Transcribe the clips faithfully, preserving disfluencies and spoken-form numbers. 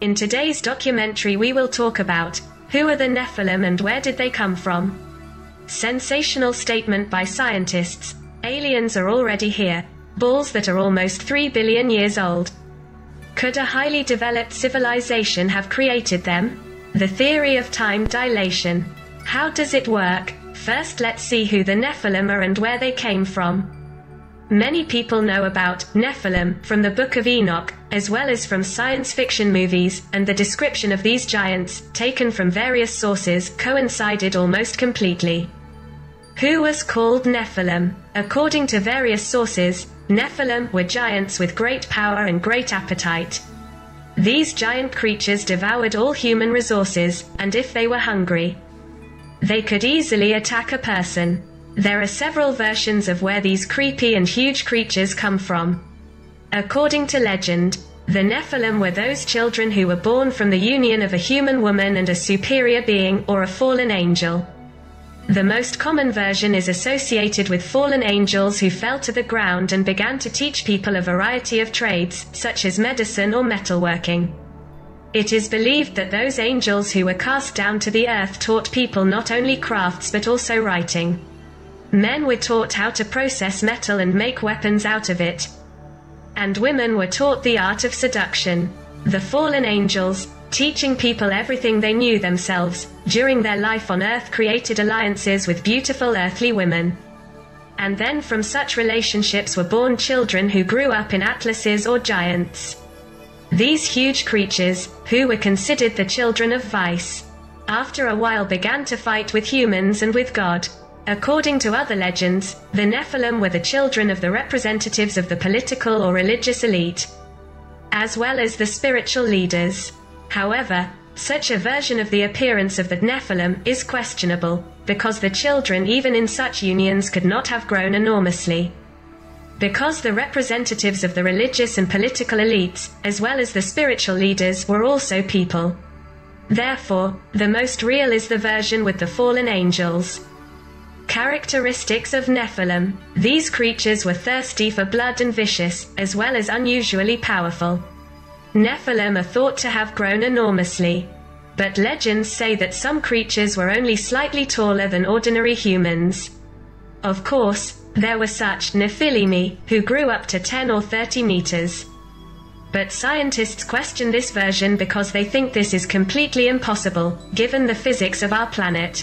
In today's documentary we will talk about, who are the Nephilim and where did they come from? Sensational statement by scientists, aliens are already here, balls that are almost three billion years old. Could a highly developed civilization have created them? The theory of time dilation. How does it work? First let's see who the Nephilim are and where they came from. Many people know about Nephilim from the Book of Enoch, as well as from science fiction movies, and the description of these giants, taken from various sources, coincided almost completely. Who was called Nephilim? According to various sources, Nephilim were giants with great power and great appetite. These giant creatures devoured all human resources, and if they were hungry, they could easily attack a person. There are several versions of where these creepy and huge creatures come from. According to legend, the Nephilim were those children who were born from the union of a human woman and a superior being, or a fallen angel. The most common version is associated with fallen angels who fell to the ground and began to teach people a variety of trades, such as medicine or metalworking. It is believed that those angels who were cast down to the earth taught people not only crafts but also writing. Men were taught how to process metal and make weapons out of it, and women were taught the art of seduction. The fallen angels, teaching people everything they knew themselves, during their life on earth created alliances with beautiful earthly women. And then from such relationships were born children who grew up in atlases or giants. These huge creatures, who were considered the children of vice, after a while began to fight with humans and with God. According to other legends, the Nephilim were the children of the representatives of the political or religious elite, as well as the spiritual leaders. However, such a version of the appearance of the Nephilim is questionable, because the children even in such unions could not have grown enormously. Because the representatives of the religious and political elites, as well as the spiritual leaders, were also people. Therefore, the most real is the version with the fallen angels. Characteristics of Nephilim. These creatures were thirsty for blood and vicious, as well as unusually powerful. Nephilim are thought to have grown enormously, but legends say that some creatures were only slightly taller than ordinary humans. Of course, there were such Nephilimi, who grew up to ten or thirty meters. But scientists question this version because they think this is completely impossible, given the physics of our planet.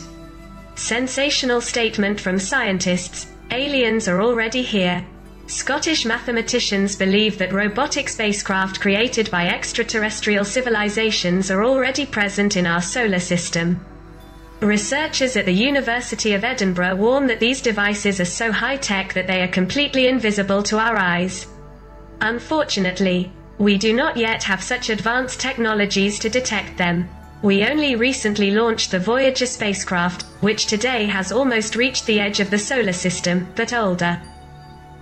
Sensational statement from scientists, aliens are already here. Scottish mathematicians believe that robotic spacecraft created by extraterrestrial civilizations are already present in our solar system. Researchers at the University of Edinburgh warn that these devices are so high-tech that they are completely invisible to our eyes. Unfortunately, we do not yet have such advanced technologies to detect them. We only recently launched the Voyager spacecraft, which today has almost reached the edge of the solar system, but older,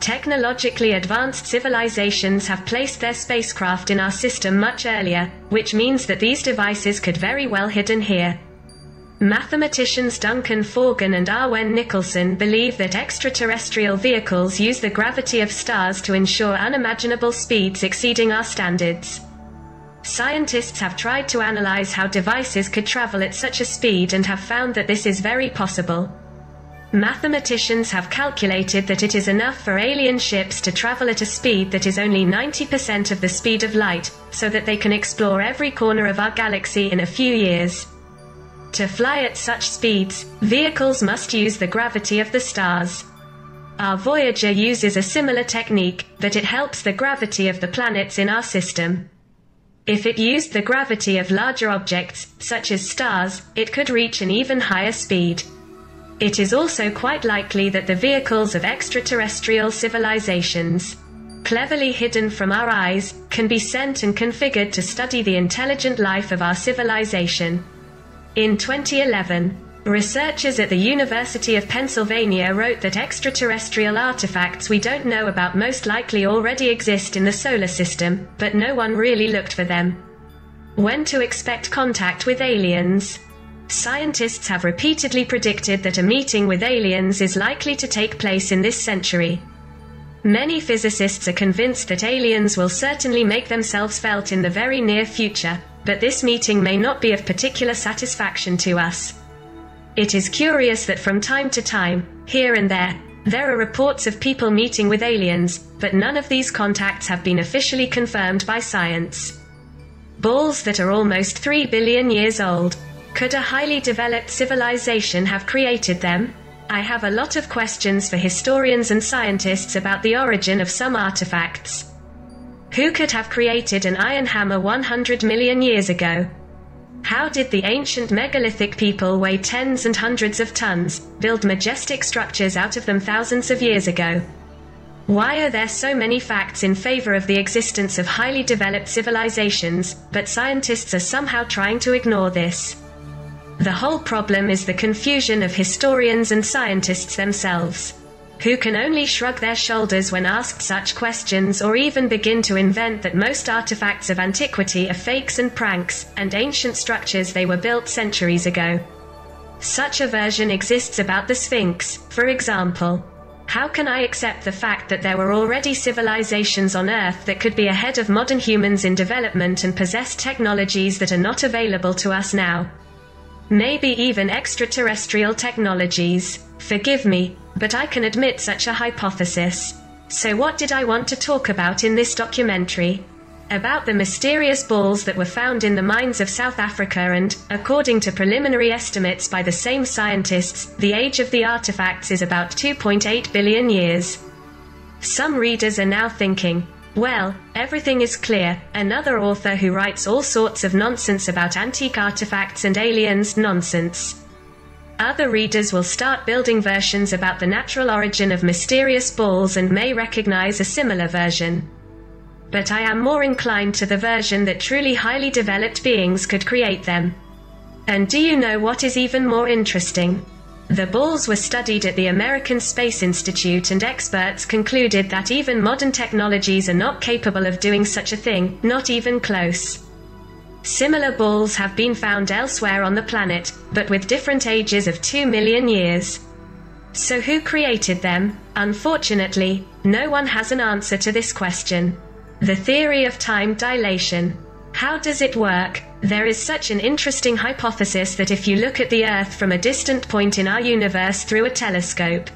technologically advanced civilizations have placed their spacecraft in our system much earlier, which means that these devices could very well be hidden here. Mathematicians Duncan Forgan and Arwen Nicholson believe that extraterrestrial vehicles use the gravity of stars to ensure unimaginable speeds exceeding our standards. Scientists have tried to analyze how devices could travel at such a speed and have found that this is very possible. Mathematicians have calculated that it is enough for alien ships to travel at a speed that is only ninety percent of the speed of light, so that they can explore every corner of our galaxy in a few years. To fly at such speeds, vehicles must use the gravity of the stars. Our Voyager uses a similar technique, but it helps the gravity of the planets in our system. If it used the gravity of larger objects, such as stars, it could reach an even higher speed. It is also quite likely that the vehicles of extraterrestrial civilizations, cleverly hidden from our eyes, can be sent and configured to study the intelligent life of our civilization. In twenty eleven, researchers at the University of Pennsylvania wrote that extraterrestrial artifacts we don't know about most likely already exist in the solar system, but no one really looked for them. When to expect contact with aliens? Scientists have repeatedly predicted that a meeting with aliens is likely to take place in this century. Many physicists are convinced that aliens will certainly make themselves felt in the very near future, but this meeting may not be of particular satisfaction to us. It is curious that from time to time, here and there, there are reports of people meeting with aliens, but none of these contacts have been officially confirmed by science. Balls that are almost three billion years old. Could a highly developed civilization have created them? I have a lot of questions for historians and scientists about the origin of some artifacts. Who could have created an iron hammer one hundred million years ago? How did the ancient megalithic people weigh tens and hundreds of tons, build majestic structures out of them thousands of years ago? Why are there so many facts in favor of the existence of highly developed civilizations, but scientists are somehow trying to ignore this? The whole problem is the confusion of historians and scientists themselves, who can only shrug their shoulders when asked such questions or even begin to invent that most artifacts of antiquity are fakes and pranks, and ancient structures they were built centuries ago. Such a version exists about the Sphinx, for example. How can I accept the fact that there were already civilizations on Earth that could be ahead of modern humans in development and possess technologies that are not available to us now? Maybe even extraterrestrial technologies. Forgive me, but I can admit such a hypothesis. So what did I want to talk about in this documentary? About the mysterious balls that were found in the mines of South Africa and, according to preliminary estimates by the same scientists, the age of the artifacts is about two point eight billion years. Some readers are now thinking, well, everything is clear, another author who writes all sorts of nonsense about antique artifacts and aliens, nonsense. Other readers will start building versions about the natural origin of mysterious balls and may recognize a similar version. But I am more inclined to the version that truly highly developed beings could create them. And do you know what is even more interesting? The balls were studied at the American Space Institute, and experts concluded that even modern technologies are not capable of doing such a thing, not even close. Similar balls have been found elsewhere on the planet, but with different ages of two million years. So who created them? Unfortunately, no one has an answer to this question. The theory of time dilation. How does it work? There is such an interesting hypothesis that if you look at the Earth from a distant point in our universe through a telescope,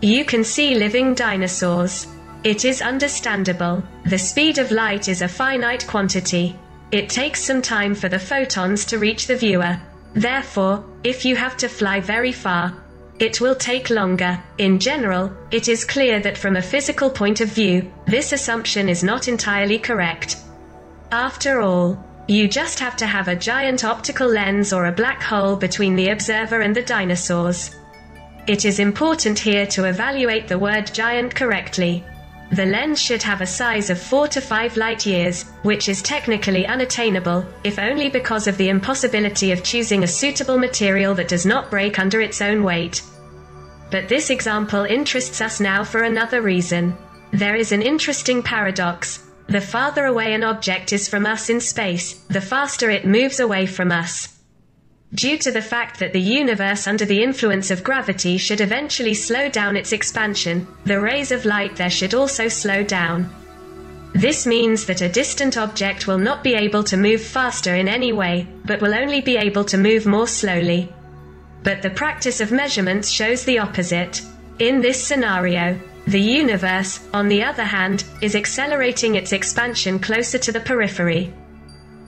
you can see living dinosaurs. It is understandable. The speed of light is a finite quantity. It takes some time for the photons to reach the viewer. Therefore, if you have to fly very far, it will take longer. In general, it is clear that from a physical point of view, this assumption is not entirely correct. After all, you just have to have a giant optical lens or a black hole between the observer and the dinosaurs. It is important here to evaluate the word giant correctly. The lens should have a size of four to five light years, which is technically unattainable, if only because of the impossibility of choosing a suitable material that does not break under its own weight. But this example interests us now for another reason. There is an interesting paradox. The farther away an object is from us in space, the faster it moves away from us. Due to the fact that the universe under the influence of gravity should eventually slow down its expansion, the rays of light there should also slow down. This means that a distant object will not be able to move faster in any way, but will only be able to move more slowly. But the practice of measurements shows the opposite. In this scenario, the universe, on the other hand, is accelerating its expansion closer to the periphery.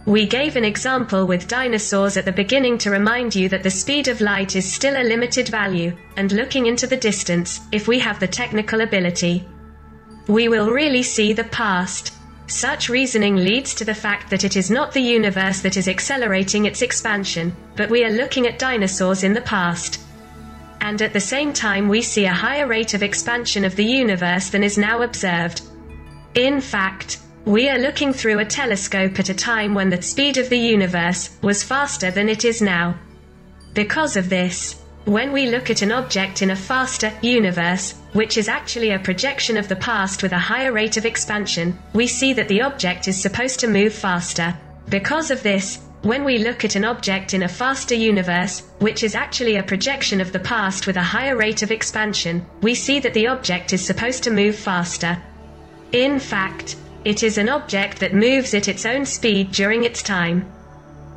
We gave an example with dinosaurs at the beginning to remind you that the speed of light is still a limited value, and looking into the distance, if we have the technical ability, we will really see the past. Such reasoning leads to the fact that it is not the universe that is accelerating its expansion, but we are looking at dinosaurs in the past. And at the same time we see a higher rate of expansion of the universe than is now observed. In fact, we are looking through a telescope at a time when the speed of the universe was faster than it is now. Because of this, when we look at an object in a faster universe, which is actually a projection of the past with a higher rate of expansion, we see that the object is supposed to move faster. Because of this, when we look at an object in a faster universe, which is actually a projection of the past with a higher rate of expansion, we see that the object is supposed to move faster. In fact, it is an object that moves at its own speed during its time.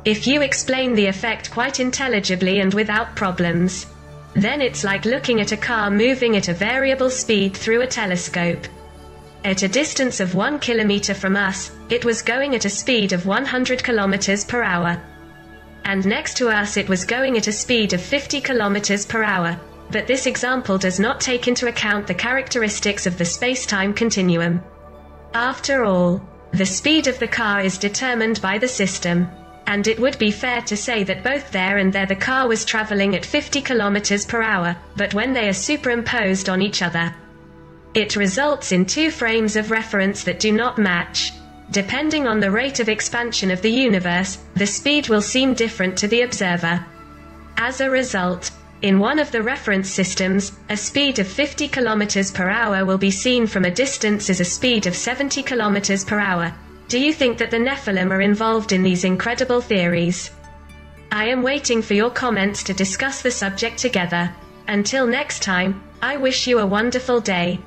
If you explain the effect quite intelligibly and without problems, then it's like looking at a car moving at a variable speed through a telescope. At a distance of one kilometer from us, it was going at a speed of one hundred kilometers per hour. And next to us it was going at a speed of fifty kilometers per hour. But this example does not take into account the characteristics of the space-time continuum. After all, the speed of the car is determined by the system, and it would be fair to say that both there and there the car was traveling at fifty kilometers per hour, but when they are superimposed on each other, it results in two frames of reference that do not match. Depending on the rate of expansion of the universe, the speed will seem different to the observer. As a result, in one of the reference systems, a speed of fifty kilometers per hour will be seen from a distance as a speed of seventy kilometers per hour. Do you think that the Nephilim are involved in these incredible theories? I am waiting for your comments to discuss the subject together. Until next time, I wish you a wonderful day.